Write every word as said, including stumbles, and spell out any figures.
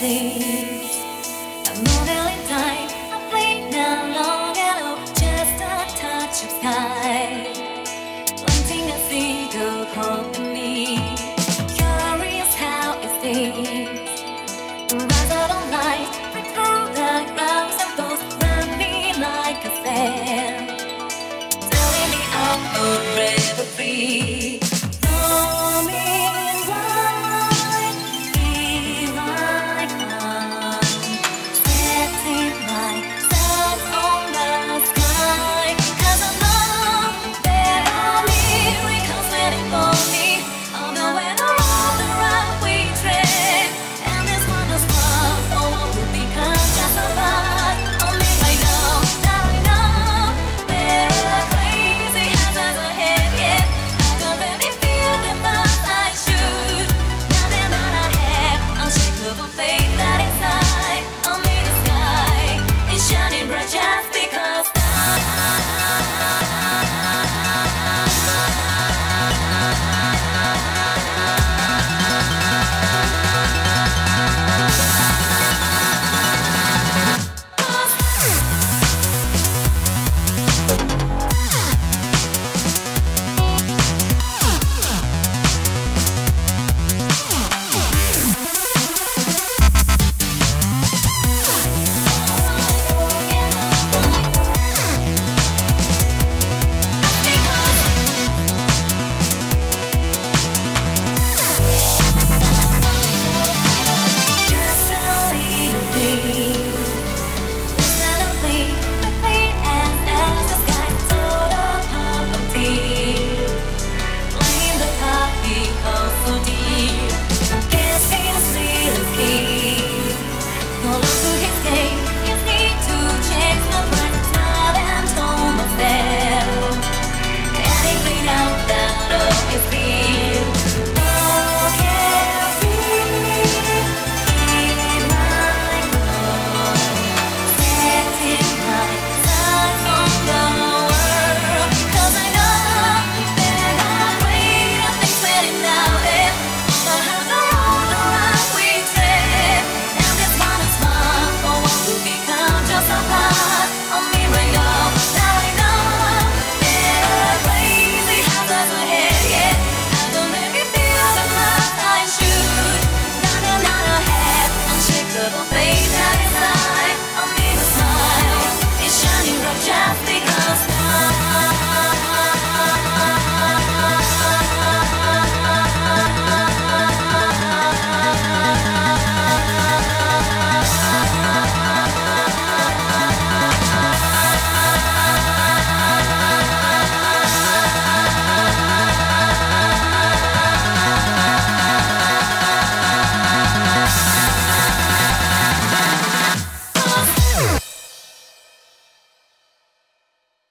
thing.